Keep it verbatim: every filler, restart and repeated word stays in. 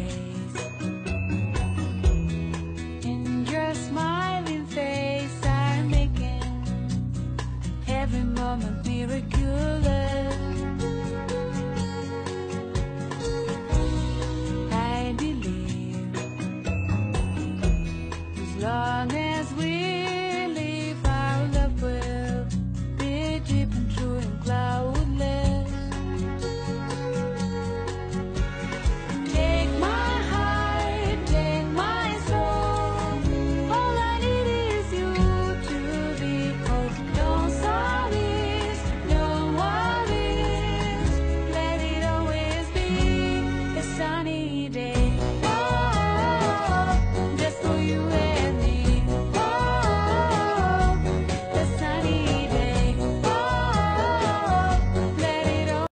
okay.